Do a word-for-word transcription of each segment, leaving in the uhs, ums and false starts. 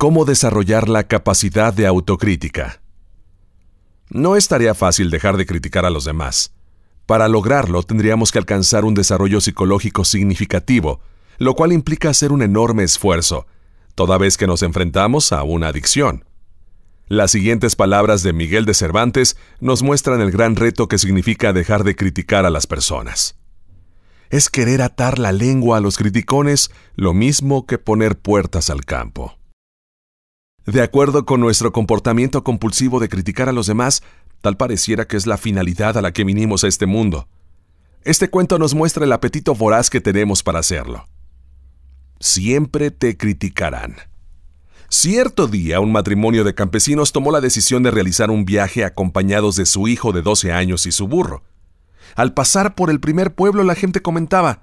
¿Cómo desarrollar la capacidad de autocrítica? No es tarea fácil dejar de criticar a los demás. Para lograrlo, tendríamos que alcanzar un desarrollo psicológico significativo, lo cual implica hacer un enorme esfuerzo, toda vez que nos enfrentamos a una adicción. Las siguientes palabras de Miguel de Cervantes nos muestran el gran reto que significa dejar de criticar a las personas. Es querer atar la lengua a los criticones, lo mismo que poner puertas al campo. De acuerdo con nuestro comportamiento compulsivo de criticar a los demás, tal pareciera que es la finalidad a la que vinimos a este mundo. Este cuento nos muestra el apetito voraz que tenemos para hacerlo. Siempre te criticarán. Cierto día, un matrimonio de campesinos tomó la decisión de realizar un viaje acompañados de su hijo de doce años y su burro. Al pasar por el primer pueblo, la gente comentaba: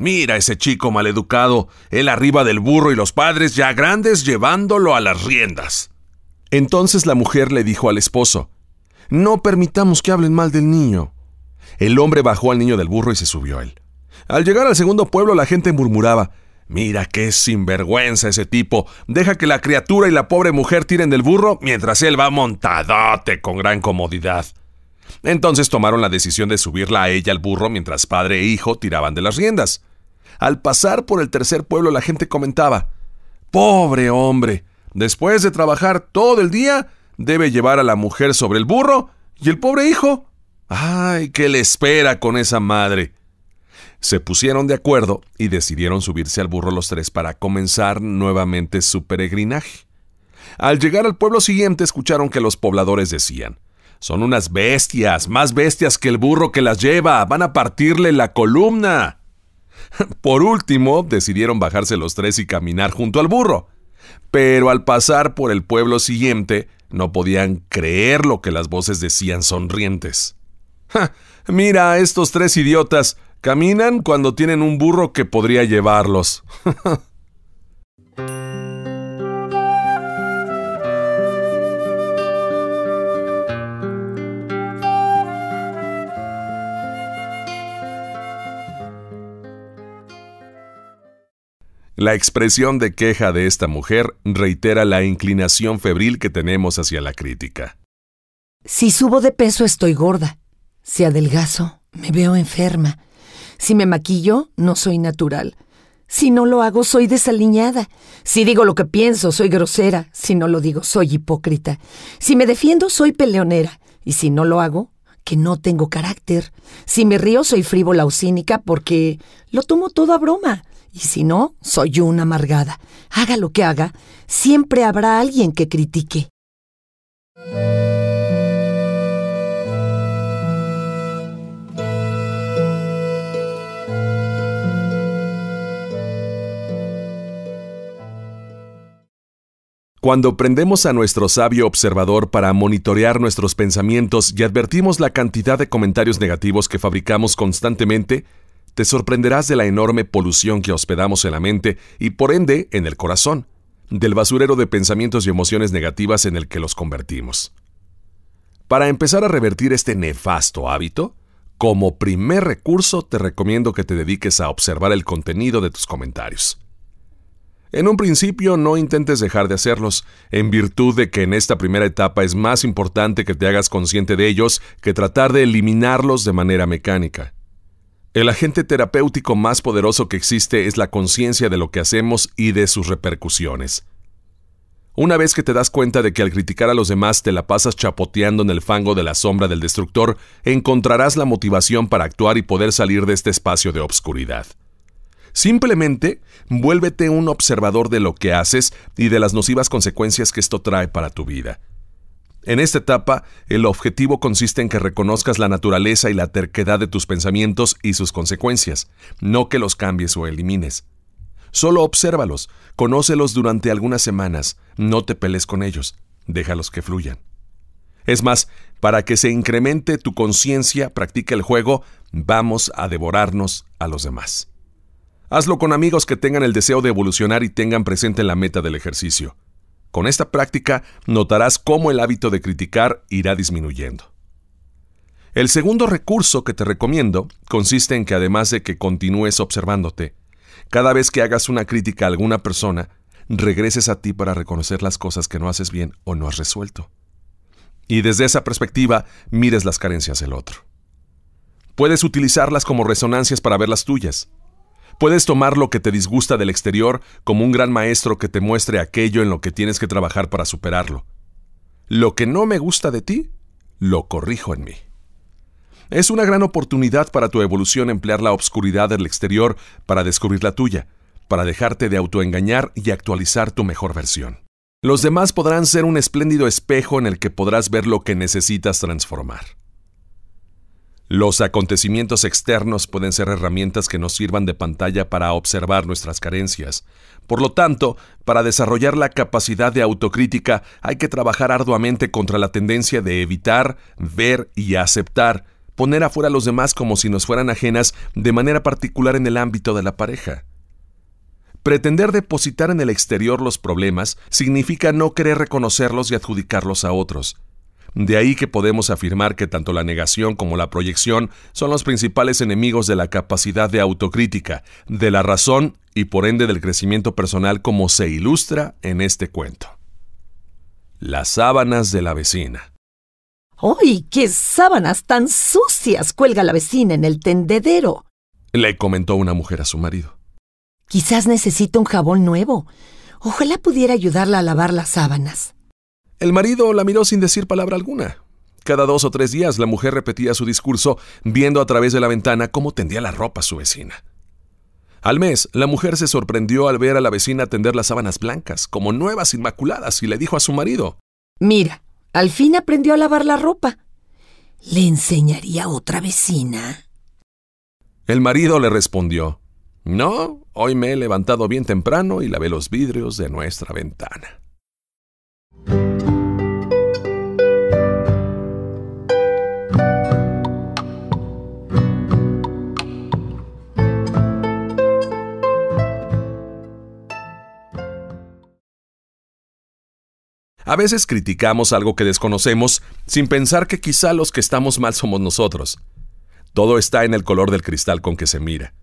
«Mira ese chico maleducado, él arriba del burro y los padres ya grandes llevándolo a las riendas». Entonces la mujer le dijo al esposo: «No permitamos que hablen mal del niño». El hombre bajó al niño del burro y se subió a él. Al llegar al segundo pueblo, la gente murmuraba: «Mira qué sinvergüenza ese tipo, deja que la criatura y la pobre mujer tiren del burro mientras él va montadote con gran comodidad». Entonces tomaron la decisión de subirla a ella al burro mientras padre e hijo tiraban de las riendas. Al pasar por el tercer pueblo, la gente comentaba: «Pobre hombre, después de trabajar todo el día, debe llevar a la mujer sobre el burro y el pobre hijo. ¡Ay, qué le espera con esa madre!». Se pusieron de acuerdo y decidieron subirse al burro los tres para comenzar nuevamente su peregrinaje. Al llegar al pueblo siguiente, escucharon que los pobladores decían: «Son unas bestias, más bestias que el burro que las lleva, van a partirle la columna». Por último, decidieron bajarse los tres y caminar junto al burro. Pero al pasar por el pueblo siguiente, no podían creer lo que las voces decían sonrientes: «¡Ja! Mira a estos tres idiotas, caminan cuando tienen un burro que podría llevarlos». La expresión de queja de esta mujer reitera la inclinación febril que tenemos hacia la crítica. Si subo de peso, estoy gorda. Si adelgazo, me veo enferma. Si me maquillo, no soy natural. Si no lo hago, soy desaliñada. Si digo lo que pienso, soy grosera. Si no lo digo, soy hipócrita. Si me defiendo, soy peleonera. Y si no lo hago, que no tengo carácter. Si me río, soy frívola o cínica porque lo tomo todo a broma. Y si no, soy una amargada. Haga lo que haga, siempre habrá alguien que critique. Cuando prendemos a nuestro sabio observador para monitorear nuestros pensamientos y advertimos la cantidad de comentarios negativos que fabricamos constantemente, te sorprenderás de la enorme polución que hospedamos en la mente y, por ende, en el corazón, del basurero de pensamientos y emociones negativas en el que los convertimos. Para empezar a revertir este nefasto hábito, como primer recurso te recomiendo que te dediques a observar el contenido de tus comentarios. En un principio no intentes dejar de hacerlos, en virtud de que en esta primera etapa es más importante que te hagas consciente de ellos que tratar de eliminarlos de manera mecánica. El agente terapéutico más poderoso que existe es la conciencia de lo que hacemos y de sus repercusiones. Una vez que te das cuenta de que al criticar a los demás te la pasas chapoteando en el fango de la sombra del destructor, encontrarás la motivación para actuar y poder salir de este espacio de obscuridad. Simplemente, vuélvete un observador de lo que haces y de las nocivas consecuencias que esto trae para tu vida. En esta etapa, el objetivo consiste en que reconozcas la naturaleza y la terquedad de tus pensamientos y sus consecuencias, no que los cambies o elimines. Solo obsérvalos, conócelos durante algunas semanas, no te pelees con ellos, déjalos que fluyan. Es más, para que se incremente tu conciencia, practica el juego: vamos a devorarnos a los demás. Hazlo con amigos que tengan el deseo de evolucionar y tengan presente la meta del ejercicio. Con esta práctica notarás cómo el hábito de criticar irá disminuyendo. El segundo recurso que te recomiendo consiste en que, además de que continúes observándote, cada vez que hagas una crítica a alguna persona, regreses a ti para reconocer las cosas que no haces bien o no has resuelto. Y desde esa perspectiva, mires las carencias del otro. Puedes utilizarlas como resonancias para ver las tuyas. Puedes tomar lo que te disgusta del exterior como un gran maestro que te muestre aquello en lo que tienes que trabajar para superarlo. Lo que no me gusta de ti, lo corrijo en mí. Es una gran oportunidad para tu evolución emplear la obscuridad del exterior para descubrir la tuya, para dejarte de autoengañar y actualizar tu mejor versión. Los demás podrán ser un espléndido espejo en el que podrás ver lo que necesitas transformar. Los acontecimientos externos pueden ser herramientas que nos sirvan de pantalla para observar nuestras carencias. Por lo tanto, para desarrollar la capacidad de autocrítica, hay que trabajar arduamente contra la tendencia de evitar, ver y aceptar, poner afuera a los demás como si nos fueran ajenas, de manera particular en el ámbito de la pareja. Pretender depositar en el exterior los problemas significa no querer reconocerlos y adjudicarlos a otros. De ahí que podemos afirmar que tanto la negación como la proyección son los principales enemigos de la capacidad de autocrítica, de la razón y por ende del crecimiento personal, como se ilustra en este cuento. Las sábanas de la vecina. ¡Ay, qué sábanas tan sucias cuelga la vecina en el tendedero!, le comentó una mujer a su marido. Quizás necesita un jabón nuevo. Ojalá pudiera ayudarla a lavar las sábanas. El marido la miró sin decir palabra alguna. Cada dos o tres días la mujer repetía su discurso, viendo a través de la ventana cómo tendía la ropa su vecina. Al mes, la mujer se sorprendió al ver a la vecina tender las sábanas blancas, como nuevas inmaculadas, y le dijo a su marido: Mira, al fin aprendió a lavar la ropa. ¿Le enseñaría a otra vecina? El marido le respondió: No, hoy me he levantado bien temprano y lavé los vidrios de nuestra ventana. A veces criticamos algo que desconocemos sin pensar que quizá los que estamos mal somos nosotros. Todo está en el color del cristal con que se mira.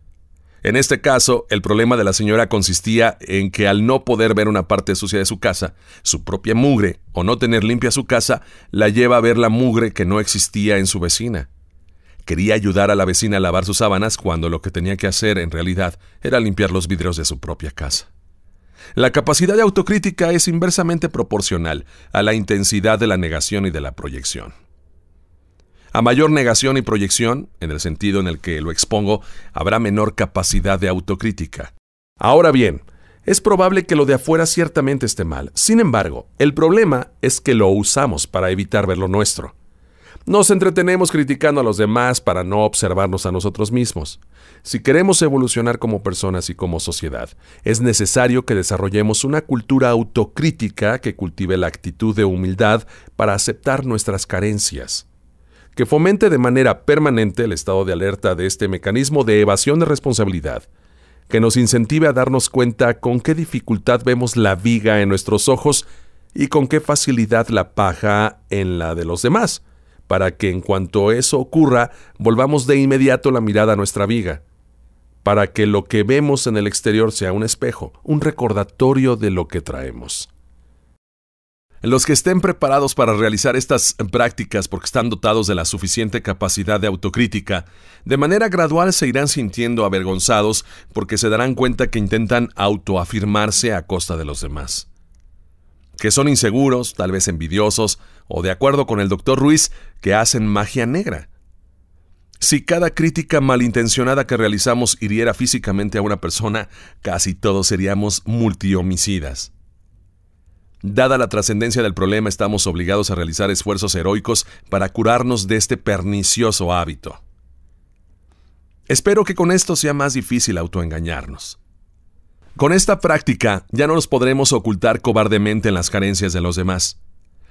En este caso, el problema de la señora consistía en que al no poder ver una parte sucia de su casa, su propia mugre, o no tener limpia su casa, la lleva a ver la mugre que no existía en su vecina. Quería ayudar a la vecina a lavar sus sábanas cuando lo que tenía que hacer en realidad era limpiar los vidrios de su propia casa. La capacidad de autocrítica es inversamente proporcional a la intensidad de la negación y de la proyección. A mayor negación y proyección, en el sentido en el que lo expongo, habrá menor capacidad de autocrítica. Ahora bien, es probable que lo de afuera ciertamente esté mal. Sin embargo, el problema es que lo usamos para evitar ver lo nuestro. Nos entretenemos criticando a los demás para no observarnos a nosotros mismos. Si queremos evolucionar como personas y como sociedad, es necesario que desarrollemos una cultura autocrítica que cultive la actitud de humildad para aceptar nuestras carencias, que fomente de manera permanente el estado de alerta de este mecanismo de evasión de responsabilidad, que nos incentive a darnos cuenta con qué dificultad vemos la viga en nuestros ojos y con qué facilidad la paja en la de los demás, para que en cuanto eso ocurra, volvamos de inmediato la mirada a nuestra viga, para que lo que vemos en el exterior sea un espejo, un recordatorio de lo que traemos. Los que estén preparados para realizar estas prácticas porque están dotados de la suficiente capacidad de autocrítica, de manera gradual se irán sintiendo avergonzados porque se darán cuenta que intentan autoafirmarse a costa de los demás, que son inseguros, tal vez envidiosos, o de acuerdo con el doctor Ruiz, que hacen magia negra. Si cada crítica malintencionada que realizamos hiriera físicamente a una persona, casi todos seríamos multihomicidas. Dada la trascendencia del problema, estamos obligados a realizar esfuerzos heroicos para curarnos de este pernicioso hábito. Espero que con esto sea más difícil autoengañarnos. Con esta práctica ya no nos podremos ocultar cobardemente en las carencias de los demás.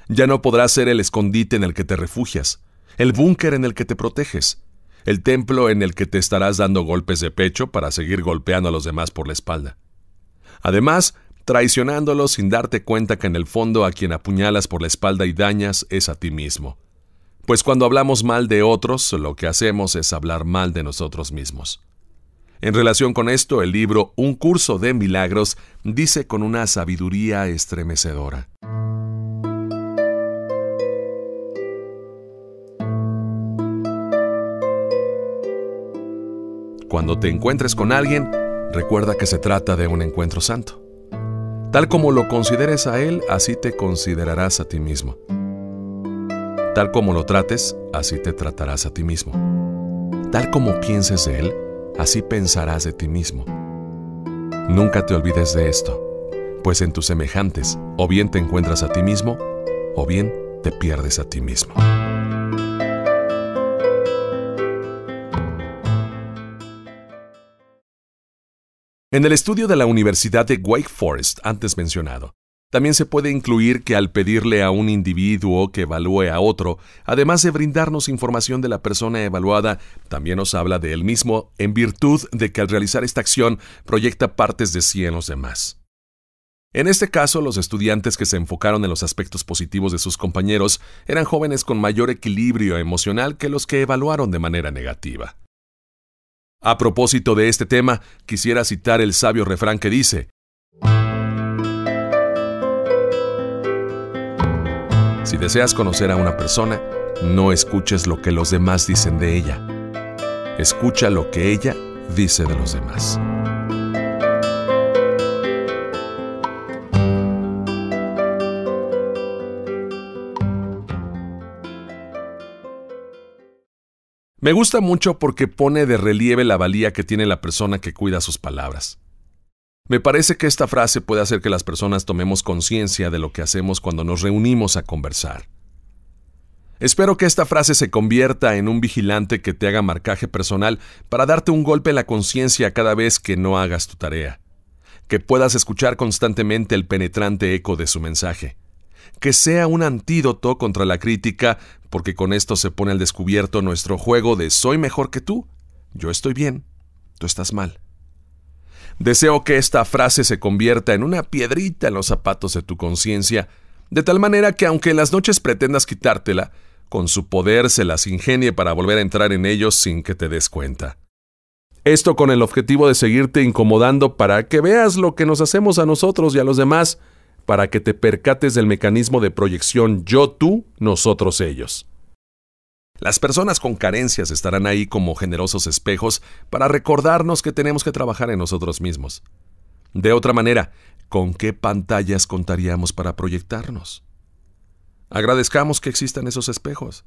Ya no podrás ser el escondite en el que te refugias, el búnker en el que te proteges, el templo en el que te estarás dando golpes de pecho para seguir golpeando a los demás por la espalda. Además, traicionándolos sin darte cuenta que en el fondo a quien apuñalas por la espalda y dañas es a ti mismo. Pues cuando hablamos mal de otros, lo que hacemos es hablar mal de nosotros mismos. En relación con esto, el libro Un Curso de Milagros dice con una sabiduría estremecedora: cuando te encuentres con alguien, recuerda que se trata de un encuentro santo. Tal como lo consideres a él, así te considerarás a ti mismo. Tal como lo trates, así te tratarás a ti mismo. Tal como pienses de él, así pensarás de ti mismo. Nunca te olvides de esto, pues en tus semejantes, o bien te encuentras a ti mismo, o bien te pierdes a ti mismo. En el estudio de la Universidad de Wake Forest, antes mencionado, también se puede incluir que al pedirle a un individuo que evalúe a otro, además de brindarnos información de la persona evaluada, también nos habla de él mismo en virtud de que al realizar esta acción proyecta partes de sí en los demás. En este caso, los estudiantes que se enfocaron en los aspectos positivos de sus compañeros eran jóvenes con mayor equilibrio emocional que los que evaluaron de manera negativa. A propósito de este tema, quisiera citar el sabio refrán que dice: si deseas conocer a una persona, no escuches lo que los demás dicen de ella. Escucha lo que ella dice de los demás. Me gusta mucho porque pone de relieve la valía que tiene la persona que cuida sus palabras. Me parece que esta frase puede hacer que las personas tomemos conciencia de lo que hacemos cuando nos reunimos a conversar. Espero que esta frase se convierta en un vigilante que te haga marcaje personal para darte un golpe en la conciencia cada vez que no hagas tu tarea. Que puedas escuchar constantemente el penetrante eco de su mensaje. Que sea un antídoto contra la crítica, porque con esto se pone al descubierto nuestro juego de soy mejor que tú, yo estoy bien, tú estás mal. Deseo que esta frase se convierta en una piedrita en los zapatos de tu conciencia, de tal manera que aunque en las noches pretendas quitártela, con su poder se las ingenie para volver a entrar en ellos sin que te des cuenta. Esto con el objetivo de seguirte incomodando para que veas lo que nos hacemos a nosotros y a los demás, para que te percates del mecanismo de proyección yo, tú, nosotros, ellos. Las personas con carencias estarán ahí como generosos espejos para recordarnos que tenemos que trabajar en nosotros mismos. De otra manera, ¿con qué pantallas contaríamos para proyectarnos? Agradezcamos que existan esos espejos,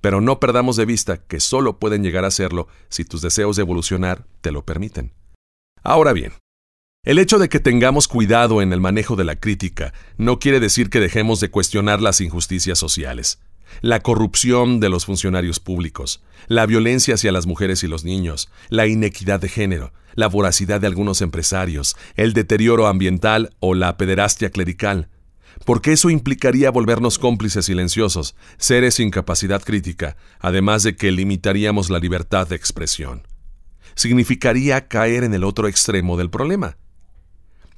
pero no perdamos de vista que solo pueden llegar a serlo si tus deseos de evolucionar te lo permiten. Ahora bien, el hecho de que tengamos cuidado en el manejo de la crítica no quiere decir que dejemos de cuestionar las injusticias sociales, la corrupción de los funcionarios públicos, la violencia hacia las mujeres y los niños, la inequidad de género, la voracidad de algunos empresarios, el deterioro ambiental o la pederastia clerical, porque eso implicaría volvernos cómplices silenciosos, seres sin capacidad crítica, además de que limitaríamos la libertad de expresión. Significaría caer en el otro extremo del problema.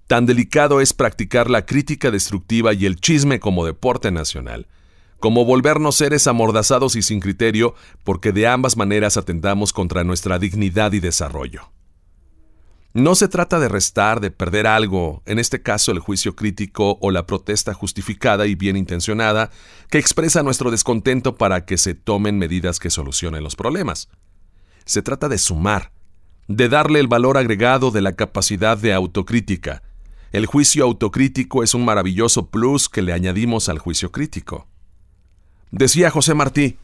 Tan delicado es practicar la crítica destructiva y el chisme como deporte nacional, como volvernos seres amordazados y sin criterio, porque de ambas maneras atentamos contra nuestra dignidad y desarrollo. No se trata de restar, de perder algo, en este caso el juicio crítico o la protesta justificada y bien intencionada, que expresa nuestro descontento para que se tomen medidas que solucionen los problemas. Se trata de sumar, de darle el valor agregado de la capacidad de autocrítica. El juicio autocrítico es un maravilloso plus que le añadimos al juicio crítico. Decía José Martí: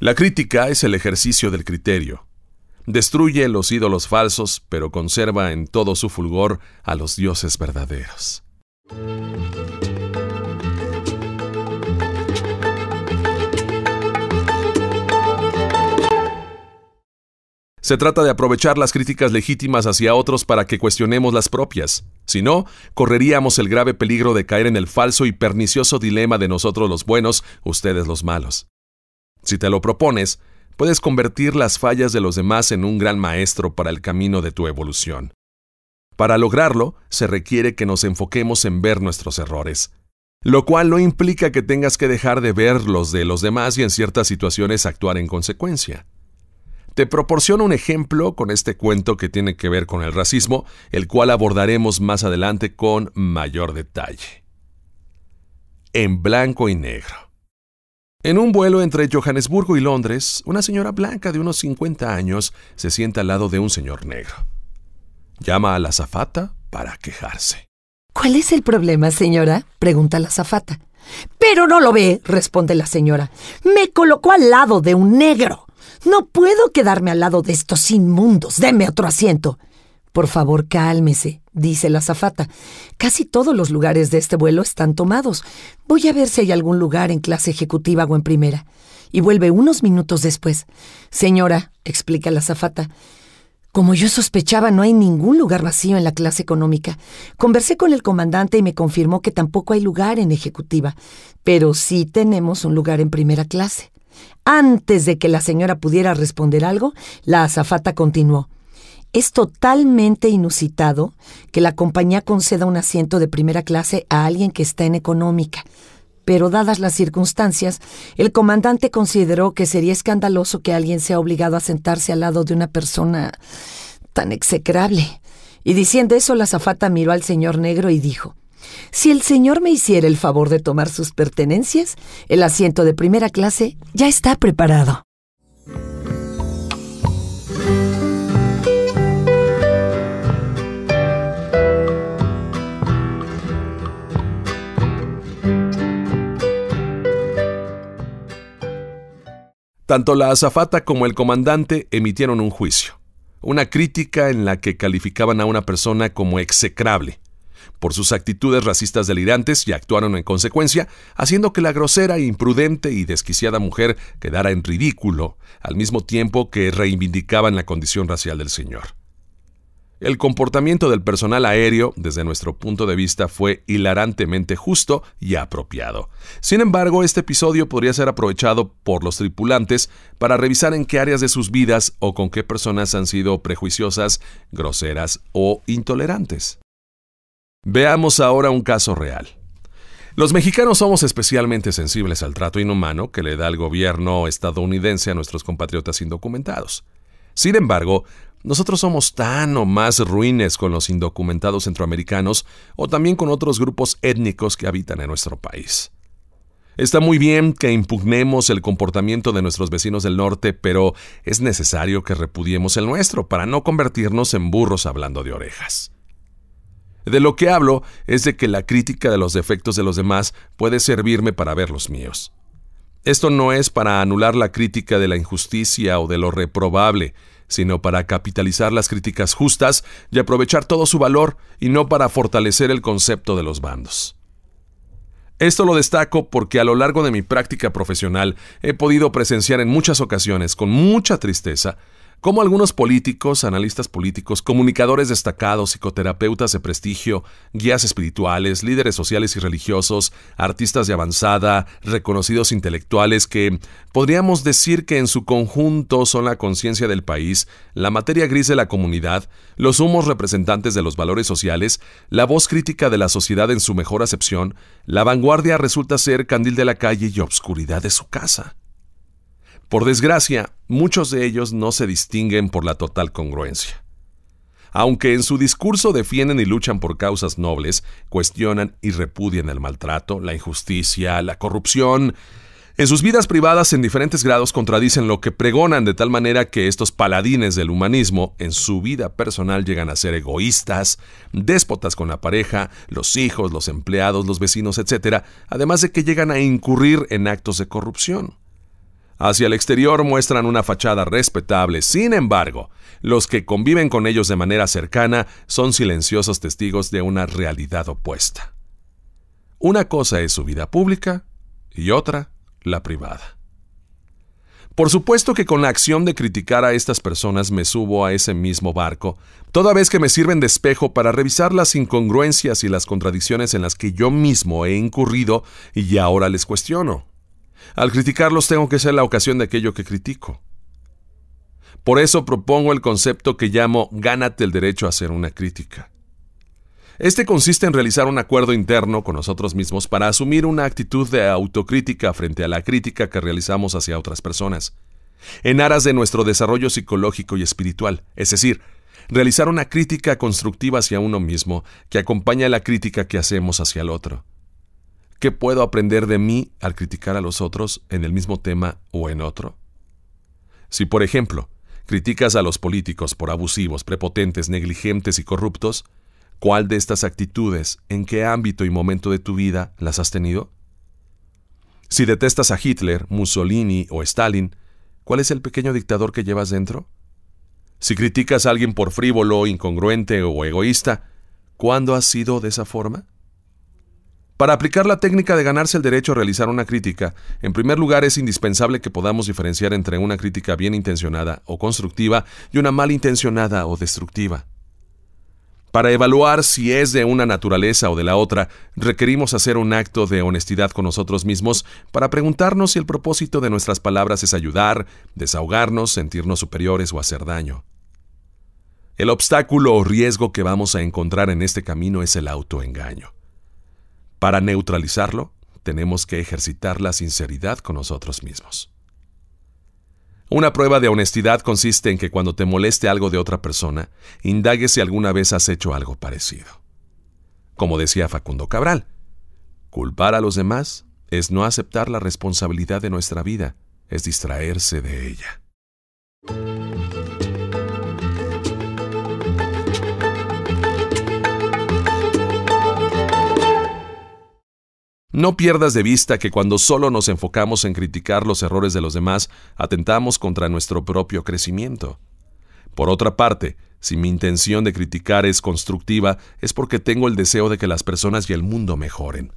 la crítica es el ejercicio del criterio. Destruye los ídolos falsos, pero conserva en todo su fulgor a los dioses verdaderos. Se trata de aprovechar las críticas legítimas hacia otros para que cuestionemos las propias. Si no, correríamos el grave peligro de caer en el falso y pernicioso dilema de nosotros los buenos, ustedes los malos. Si te lo propones, puedes convertir las fallas de los demás en un gran maestro para el camino de tu evolución. Para lograrlo, se requiere que nos enfoquemos en ver nuestros errores, lo cual no implica que tengas que dejar de ver los de los demás y en ciertas situaciones actuar en consecuencia. Te proporciono un ejemplo con este cuento que tiene que ver con el racismo, el cual abordaremos más adelante con mayor detalle. En blanco y negro. En un vuelo entre Johannesburgo y Londres, una señora blanca de unos cincuenta años se sienta al lado de un señor negro. Llama a la azafata para quejarse. ¿Cuál es el problema, señora? Pregunta la azafata. Pero no lo ve, responde la señora. Me colocó al lado de un negro. No puedo quedarme al lado de estos inmundos. Deme otro asiento. Por favor, cálmese, dice la azafata. Casi todos los lugares de este vuelo están tomados. Voy a ver si hay algún lugar en clase ejecutiva o en primera. Y vuelve unos minutos después. Señora, explica la azafata, como yo sospechaba, no hay ningún lugar vacío en la clase económica. Conversé con el comandante y me confirmó que tampoco hay lugar en ejecutiva, pero sí tenemos un lugar en primera clase. Antes de que la señora pudiera responder algo, la azafata continuó. Es totalmente inusitado que la compañía conceda un asiento de primera clase a alguien que está en económica. Pero dadas las circunstancias, el comandante consideró que sería escandaloso que alguien sea obligado a sentarse al lado de una persona tan execrable. Y diciendo eso, la azafata miró al señor negro y dijo, «Si el señor me hiciera el favor de tomar sus pertenencias, el asiento de primera clase ya está preparado». Tanto la azafata como el comandante emitieron un juicio, una crítica en la que calificaban a una persona como execrable, por sus actitudes racistas delirantes y actuaron en consecuencia, haciendo que la grosera, imprudente y desquiciada mujer quedara en ridículo, al mismo tiempo que reivindicaban la condición racial del señor. El comportamiento del personal aéreo, desde nuestro punto de vista, fue hilarantemente justo y apropiado. Sin embargo, este episodio podría ser aprovechado por los tripulantes para revisar en qué áreas de sus vidas o con qué personas han sido prejuiciosas, groseras o intolerantes. Veamos ahora un caso real. Los mexicanos somos especialmente sensibles al trato inhumano que le da el gobierno estadounidense a nuestros compatriotas indocumentados. Sin embargo, nosotros somos tan o más ruines con los indocumentados centroamericanos o también con otros grupos étnicos que habitan en nuestro país. Está muy bien que impugnemos el comportamiento de nuestros vecinos del norte, pero es necesario que repudiemos el nuestro para no convertirnos en burros hablando de orejas. De lo que hablo es de que la crítica de los defectos de los demás puede servirme para ver los míos. Esto no es para anular la crítica de la injusticia o de lo reprobable, sino para capitalizar las críticas justas y aprovechar todo su valor, y no para fortalecer el concepto de los bandos. Esto lo destaco porque a lo largo de mi práctica profesional he podido presenciar en muchas ocasiones, con mucha tristeza, cómo algunos políticos, analistas políticos, comunicadores destacados, psicoterapeutas de prestigio, guías espirituales, líderes sociales y religiosos, artistas de avanzada, reconocidos intelectuales que podríamos decir que en su conjunto son la conciencia del país, la materia gris de la comunidad, los humos representantes de los valores sociales, la voz crítica de la sociedad en su mejor acepción, la vanguardia resulta ser candil de la calle y obscuridad de su casa. Por desgracia, muchos de ellos no se distinguen por la total congruencia. Aunque en su discurso defienden y luchan por causas nobles, cuestionan y repudian el maltrato, la injusticia, la corrupción. En sus vidas privadas, en diferentes grados, contradicen lo que pregonan de tal manera que estos paladines del humanismo, en su vida personal, llegan a ser egoístas, déspotas con la pareja, los hijos, los empleados, los vecinos, etcétera, además de que llegan a incurrir en actos de corrupción. Hacia el exterior muestran una fachada respetable, sin embargo, los que conviven con ellos de manera cercana son silenciosos testigos de una realidad opuesta. Una cosa es su vida pública y otra, la privada. Por supuesto que con la acción de criticar a estas personas me subo a ese mismo barco, toda vez que me sirven de espejo para revisar las incongruencias y las contradicciones en las que yo mismo he incurrido y ahora les cuestiono. Al criticarlos tengo que ser la ocasión de aquello que critico. Por eso propongo el concepto que llamo «gánate el derecho a hacer una crítica». Este consiste en realizar un acuerdo interno con nosotros mismos para asumir una actitud de autocrítica frente a la crítica que realizamos hacia otras personas. en aras de nuestro desarrollo psicológico y espiritual, es decir, realizar una crítica constructiva hacia uno mismo que acompaña la crítica que hacemos hacia el otro. ¿Qué puedo aprender de mí al criticar a los otros en el mismo tema o en otro? Si, por ejemplo, criticas a los políticos por abusivos, prepotentes, negligentes y corruptos, ¿cuál de estas actitudes, en qué ámbito y momento de tu vida las has tenido? Si detestas a Hitler, Mussolini o Stalin, ¿cuál es el pequeño dictador que llevas dentro? Si criticas a alguien por frívolo, incongruente o egoísta, ¿cuándo has sido de esa forma? Para aplicar la técnica de ganarse el derecho a realizar una crítica, en primer lugar es indispensable que podamos diferenciar entre una crítica bien intencionada o constructiva y una mal intencionada o destructiva. Para evaluar si es de una naturaleza o de la otra, requerimos hacer un acto de honestidad con nosotros mismos para preguntarnos si el propósito de nuestras palabras es ayudar, desahogarnos, sentirnos superiores o hacer daño. El obstáculo o riesgo que vamos a encontrar en este camino es el autoengaño. Para neutralizarlo, tenemos que ejercitar la sinceridad con nosotros mismos. Una prueba de honestidad consiste en que cuando te moleste algo de otra persona, indagues si alguna vez has hecho algo parecido. Como decía Facundo Cabral, culpar a los demás es no aceptar la responsabilidad de nuestra vida, es distraerse de ella. No pierdas de vista que cuando solo nos enfocamos en criticar los errores de los demás, atentamos contra nuestro propio crecimiento. Por otra parte, si mi intención de criticar es constructiva, es porque tengo el deseo de que las personas y el mundo mejoren.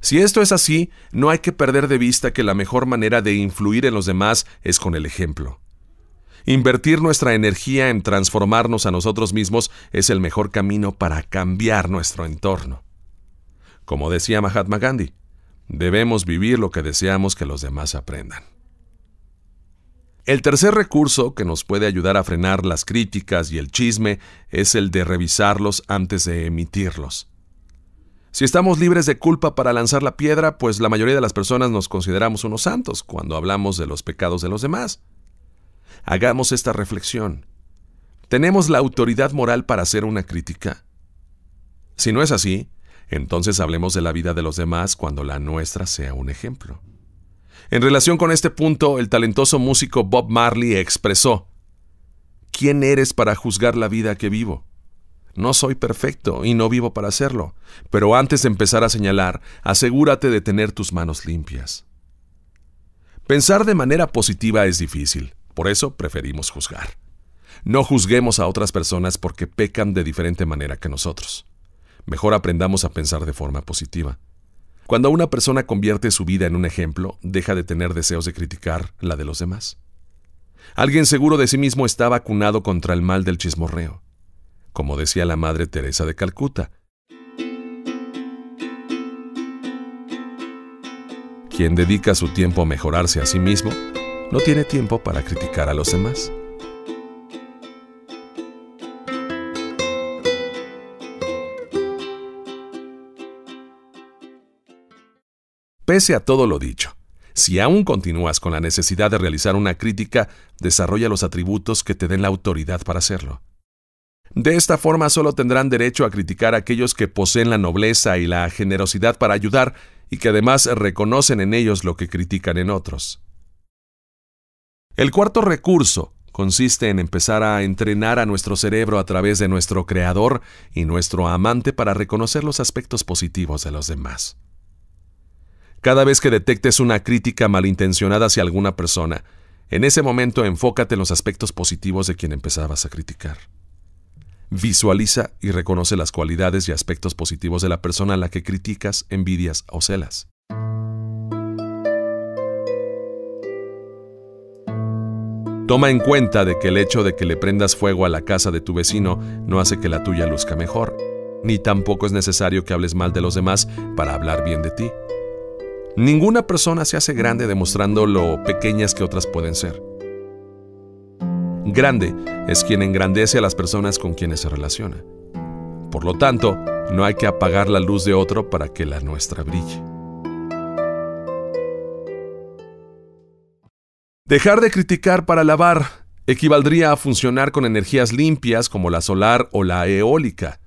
Si esto es así, no hay que perder de vista que la mejor manera de influir en los demás es con el ejemplo. Invertir nuestra energía en transformarnos a nosotros mismos es el mejor camino para cambiar nuestro entorno. Como decía Mahatma Gandhi, debemos vivir lo que deseamos que los demás aprendan. El tercer recurso que nos puede ayudar a frenar las críticas y el chisme es el de revisarlos antes de emitirlos. Si estamos libres de culpa para lanzar la piedra, pues la mayoría de las personas nos consideramos unos santos cuando hablamos de los pecados de los demás. Hagamos esta reflexión. ¿Tenemos la autoridad moral para hacer una crítica? Si no es así, entonces hablemos de la vida de los demás cuando la nuestra sea un ejemplo. En relación con este punto, el talentoso músico Bob Marley expresó: ¿Quién eres para juzgar la vida que vivo? No soy perfecto y no vivo para hacerlo, pero antes de empezar a señalar, asegúrate de tener tus manos limpias. Pensar de manera positiva es difícil, por eso preferimos juzgar. No juzguemos a otras personas porque pecan de diferente manera que nosotros. Mejor aprendamos a pensar de forma positiva. Cuando una persona convierte su vida en un ejemplo, deja de tener deseos de criticar la de los demás. Alguien seguro de sí mismo está vacunado contra el mal del chismorreo. Como decía la Madre Teresa de Calcuta, quien dedica su tiempo a mejorarse a sí mismo, no tiene tiempo para criticar a los demás. Pese a todo lo dicho, si aún continúas con la necesidad de realizar una crítica, desarrolla los atributos que te den la autoridad para hacerlo. De esta forma solo tendrán derecho a criticar a aquellos que poseen la nobleza y la generosidad para ayudar y que además reconocen en ellos lo que critican en otros. El cuarto recurso consiste en empezar a entrenar a nuestro cerebro a través de nuestro creador y nuestro amante para reconocer los aspectos positivos de los demás. Cada vez que detectes una crítica malintencionada hacia alguna persona, en ese momento enfócate en los aspectos positivos de quien empezabas a criticar. Visualiza y reconoce las cualidades y aspectos positivos de la persona a la que criticas, envidias o celas. Toma en cuenta de que el hecho de que le prendas fuego a la casa de tu vecino no hace que la tuya luzca mejor, ni tampoco es necesario que hables mal de los demás para hablar bien de ti. Ninguna persona se hace grande demostrando lo pequeñas que otras pueden ser. Grande es quien engrandece a las personas con quienes se relaciona. Por lo tanto, no hay que apagar la luz de otro para que la nuestra brille. Dejar de criticar para alabar equivaldría a funcionar con energías limpias como la solar o la eólica,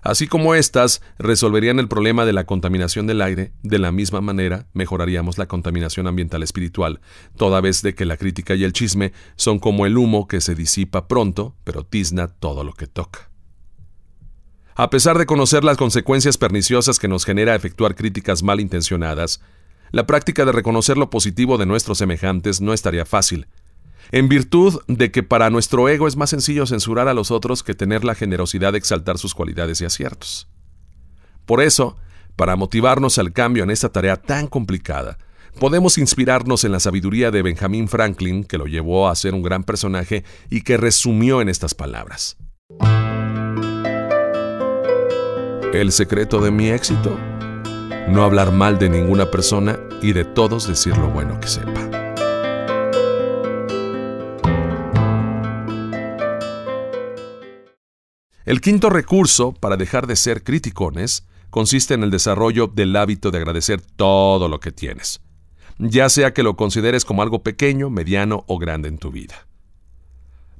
así como estas resolverían el problema de la contaminación del aire. De la misma manera mejoraríamos la contaminación ambiental espiritual, toda vez de que la crítica y el chisme son como el humo que se disipa pronto, pero tizna todo lo que toca. A pesar de conocer las consecuencias perniciosas que nos genera efectuar críticas malintencionadas, la práctica de reconocer lo positivo de nuestros semejantes no estaría fácil, en virtud de que para nuestro ego es más sencillo censurar a los otros que tener la generosidad de exaltar sus cualidades y aciertos. Por eso, para motivarnos al cambio en esta tarea tan complicada, podemos inspirarnos en la sabiduría de Benjamin Franklin, que lo llevó a ser un gran personaje y que resumió en estas palabras. El secreto de mi éxito: no hablar mal de ninguna persona y de todos decir lo bueno que sepa. El quinto recurso para dejar de ser criticones consiste en el desarrollo del hábito de agradecer todo lo que tienes, ya sea que lo consideres como algo pequeño, mediano o grande en tu vida.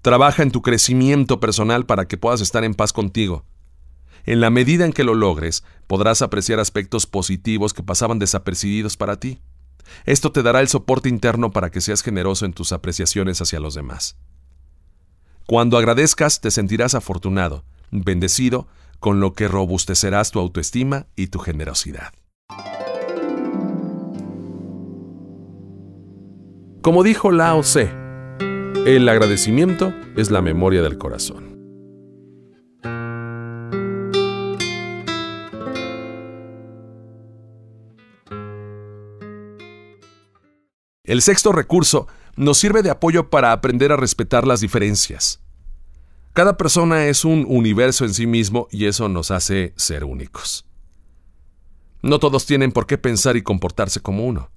Trabaja en tu crecimiento personal para que puedas estar en paz contigo. En la medida en que lo logres, podrás apreciar aspectos positivos que pasaban desapercibidos para ti. Esto te dará el soporte interno para que seas generoso en tus apreciaciones hacia los demás. Cuando agradezcas, te sentirás afortunado, bendecido, con lo que robustecerás tu autoestima y tu generosidad. Como dijo Lao Tse, el agradecimiento es la memoria del corazón. El sexto recurso nos sirve de apoyo para aprender a respetar las diferencias. Cada persona es un universo en sí mismo y eso nos hace ser únicos. No todos tienen por qué pensar y comportarse como uno.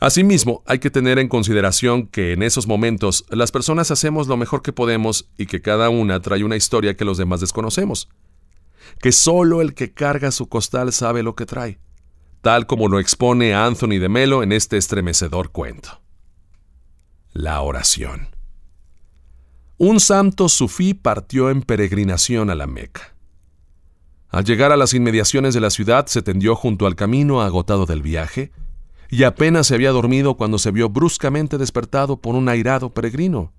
Asimismo, hay que tener en consideración que en esos momentos las personas hacemos lo mejor que podemos y que cada una trae una historia que los demás desconocemos, que solo el que carga su costal sabe lo que trae, tal como lo expone Anthony de Mello en este estremecedor cuento. La oración. Un santo sufí partió en peregrinación a la Meca. Al llegar a las inmediaciones de la ciudad, se tendió junto al camino agotado del viaje, y apenas se había dormido cuando se vio bruscamente despertado por un airado peregrino.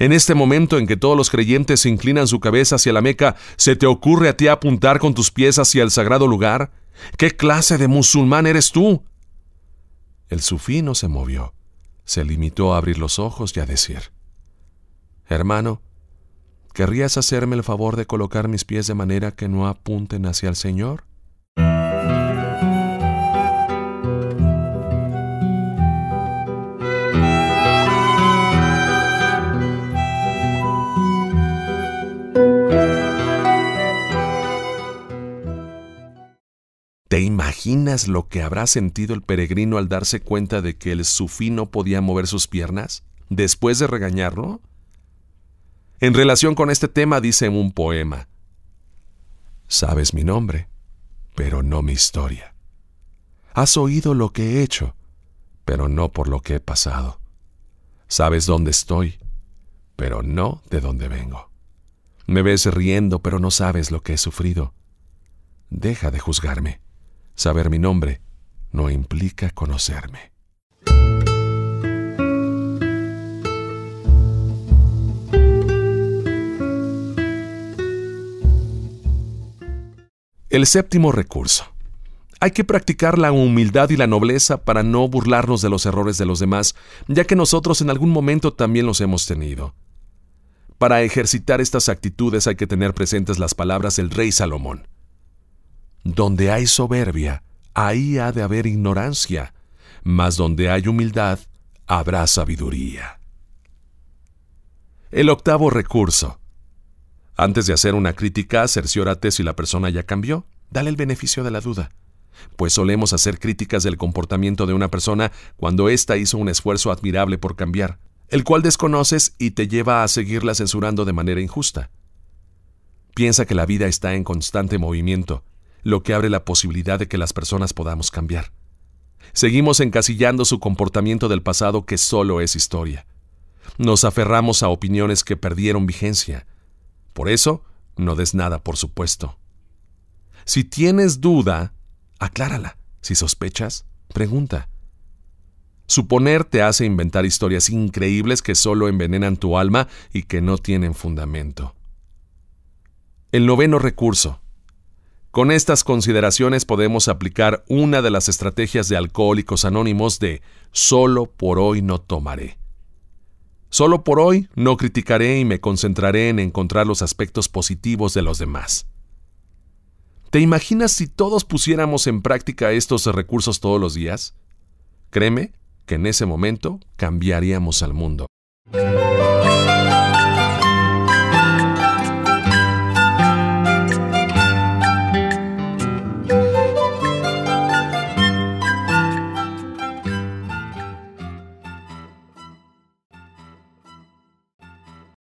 En este momento en que todos los creyentes inclinan su cabeza hacia la Meca, ¿se te ocurre a ti apuntar con tus pies hacia el sagrado lugar? ¿Qué clase de musulmán eres tú? El sufí no se movió. Se limitó a abrir los ojos y a decir: hermano, ¿querrías hacerme el favor de colocar mis pies de manera que no apunten hacia el Señor? ¿Te imaginas lo que habrá sentido el peregrino al darse cuenta de que el sufí no podía mover sus piernas después de regañarlo? En relación con este tema dice en un poema: sabes mi nombre, pero no mi historia. Has oído lo que he hecho, pero no por lo que he pasado. Sabes dónde estoy, pero no de dónde vengo. Me ves riendo, pero no sabes lo que he sufrido. Deja de juzgarme. Saber mi nombre no implica conocerme. El séptimo recurso. Hay que practicar la humildad y la nobleza para no burlarnos de los errores de los demás, ya que nosotros en algún momento también los hemos tenido. Para ejercitar estas actitudes hay que tener presentes las palabras del rey Salomón. Donde hay soberbia, ahí ha de haber ignorancia, mas donde hay humildad, habrá sabiduría. El octavo recurso. Antes de hacer una crítica, cerciórate si la persona ya cambió. Dale el beneficio de la duda, pues solemos hacer críticas del comportamiento de una persona cuando ésta hizo un esfuerzo admirable por cambiar, el cual desconoces y te lleva a seguirla censurando de manera injusta. Piensa que la vida está en constante movimiento, lo que abre la posibilidad de que las personas podamos cambiar. Seguimos encasillando su comportamiento del pasado que solo es historia. Nos aferramos a opiniones que perdieron vigencia. Por eso, no des nada, por supuesto. Si tienes duda, aclárala. Si sospechas, pregunta. Suponer te hace inventar historias increíbles que solo envenenan tu alma y que no tienen fundamento. El noveno recurso. Con estas consideraciones podemos aplicar una de las estrategias de Alcohólicos Anónimos de «Solo por hoy no tomaré». Solo por hoy no criticaré y me concentraré en encontrar los aspectos positivos de los demás. ¿Te imaginas si todos pusiéramos en práctica estos recursos todos los días? Créeme que en ese momento cambiaríamos al mundo.